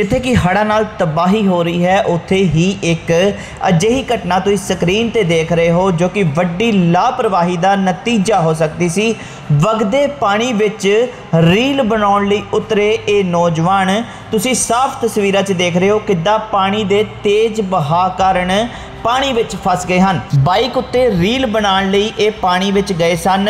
ਜਿੱਥੇ कि ਹੜ੍ਹਾਂ ਨਾਲ ਤਬਾਹੀ हो रही है ਉੱਥੇ ही एक ਅਜਿਹੀ ਘਟਨਾ ਤੁਸੀਂ ਸਕਰੀਨ ਤੇ देख रहे हो जो कि ਵੱਡੀ ਲਾਪਰਵਾਹੀ ਦਾ ਨਤੀਜਾ हो सकती सी। ਵਗਦੇ ਪਾਣੀ ਵਿੱਚ ਰੀਲ ਬਣਾਉਣ ਲਈ ਉਤਰੇ ਇਹ ਨੌਜਵਾਨ, ਤੁਸੀਂ ਸਾਫ਼ ਤਸਵੀਰਾਂ 'ਚ देख रहे हो ਕਿੱਦਾਂ ਪਾਣੀ ਦੇ ਤੇਜ਼ ਬਹਾਅ ਕਾਰਨ पानी विच फस गए हैं। बाइक उत्ते रील बनाने लई ये पानी विच गए सन,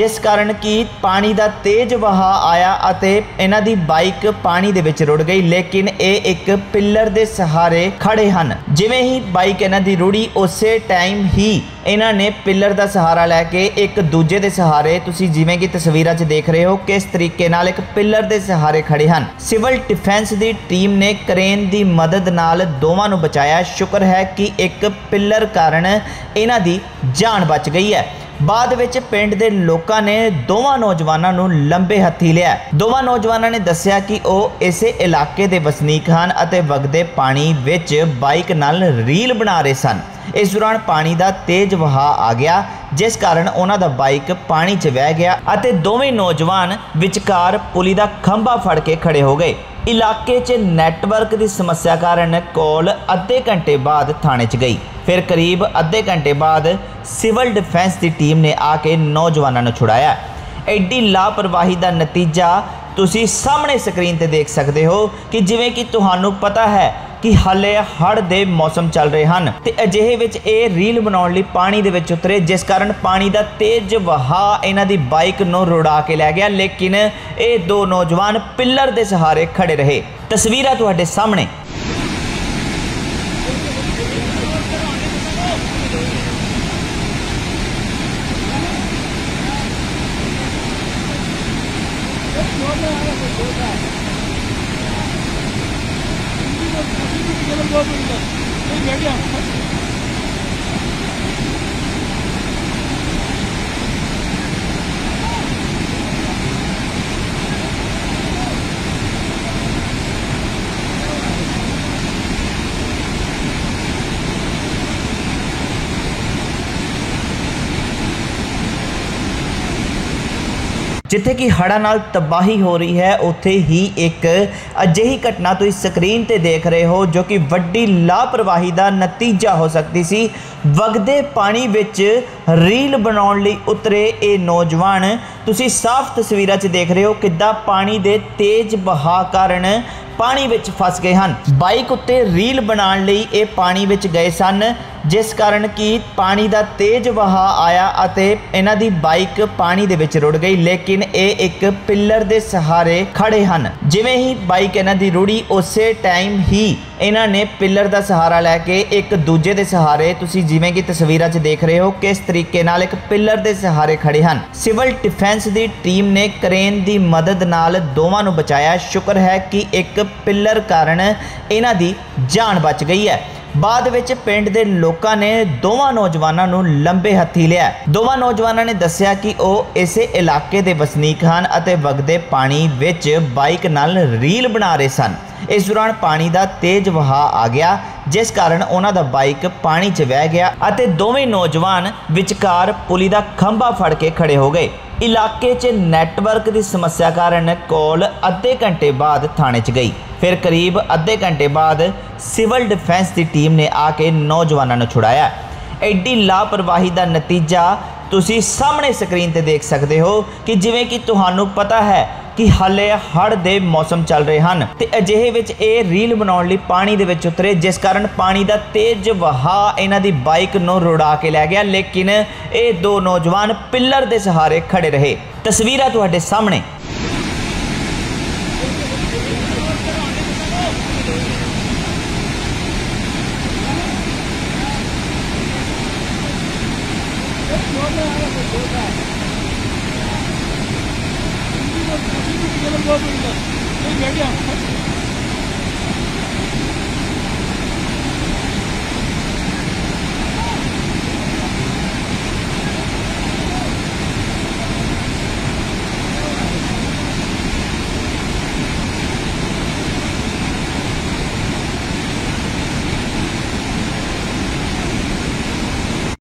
जिस कारण कि पानी का तेज बहा आया अते इन्हां दी बाइक पानी दे विच रुड़ गई, लेकिन ये एक पिलर दे सहारे खड़े हैं। जिवें ही बाइक इन्हां दी रुड़ी उस टाइम ही इन्हां ने पिलर का सहारा लैके एक दूजे के सहारे, तुसी जिवें कि तस्वीरां 'च देख रहे हो किस तरीके नाल एक पिलर के सहारे खड़े हैं। सिविल डिफेंस की टीम ने क्रेन की मदद नाल दोवां नूं बचाया। शुक्र है कि एक पिलर कारण इन्हां दी जान बच गई है। बाद विच पिंड दे लोकां ने दोवां नौजवानां नूं लंबे हत्थी लिया। दोवां नौजवानां ने दस्सिया कि वह इस इलाके दे वसनीक हन अते वगदे पानी विच बाइक नाल रील बना रहे सन। इस दौरान पानी का तेज बहा आ गया, जिस कारण उन्हां दा बाइक पानी च वह गया अते दोवें नौजवान विचकार पुली दा खंभा फड़ के खड़े हो गए। इलाके च नैटवर्क की समस्या कारण कॉल अद्धे घंटे बाद थाने च गई। फिर करीब अद्धे घंटे बाद सिविल डिफेंस की टीम ने आके नौजवानों ने छुड़ाया। एडी लापरवाही का नतीजा तुसी सामने स्क्रीन ते देख सकते हो कि जिवें कि तुहानू पता है कि हाले हड़ दे मौसम चल रहे हैं तो अजिहे विच ये रील बनाने लई पानी दे विच उतरे, जिस कारण पानी का तेज वहा इन्हां दी बाइक नूं रुड़ा के लै गया, लेकिन ये दो नौजवान पिलर के सहारे खड़े रहे। तस्वीरां तुहाडे सामने। जिथे कि हड़ां नाल तबाही हो रही है उत्थे ही एक अजिही घटना तुसीं स्क्रीन ते देख रहे हो जो कि वड्डी लापरवाही दा नतीजा हो सकती सी। वगदे पानी विच रील बनाने लई उतरे ये नौजवान, तुसीं साफ तस्वीरां 'च देख रहे हो किद्दां पानी दे तेज बहाव कारण पानी विच फस गए हैं। बाइक उत्ते रील बनाने लई ये पानी विच गए सन, जिस कारण कि पानी का तेज बहा आया अते इन्हां दी बाइक पानी दे विच रुड़ गई, लेकिन ये एक पिलर के सहारे खड़े हैं। जिवें ही बाइक इन्हां दी रुड़ी उस टाइम ही इन्हां ने पिलर का सहारा लैके एक दूजे के सहारे, तुसी जिवें कि तस्वीरां 'च देख रहे हो किस तरीके नाल एक पिलर के सहारे खड़े हैं। सिविल डिफेंस की टीम ने क्रेन की मदद नाल दोवां नूं बचाया। शुक्र है कि एक पिलर कारण इन्हां दी जान बच गई है। बाद विच पिंड दे लोकां ने दोवां नौजवानां नूं लंबे हत्थी लिया। दोवां नौजवानां ने दस्सिया कि वह इस इलाके दे वसनीक हन अते वगदे पानी विच बाइक नाल रील बना रहे सन। इस दौरान पानी का तेज बहा आ गया, जिस कारण उन्हां दा बाइक पानी च वह गया अते दोवें नौजवान विचकार पुली दा खंभा फड़ के खड़े हो गए। इलाके च नैटवर्क की समस्या कारण कॉल अद्धे घंटे बाद थाने च गई। फिर करीब अद्धे घंटे बाद सिविल डिफेंस की टीम ने आके नौजवानों ने छुड़ाया। एडी लापरवाही का नतीजा तुसी सामने स्क्रीन ते देख सकते हो कि जिवें कि तुहानू पता है कि हाले हड़ दे मौसम चल रहे हैं तो अजिहे विच ये रील बनाने लई पानी दे विच उतरे, जिस कारण पानी का तेज बहा इन्हां दी बाइक नूं रुड़ा के लै गया, लेकिन ये दो नौजवान पिलर के सहारे खड़े रहे। तस्वीरां तुहाडे सामने।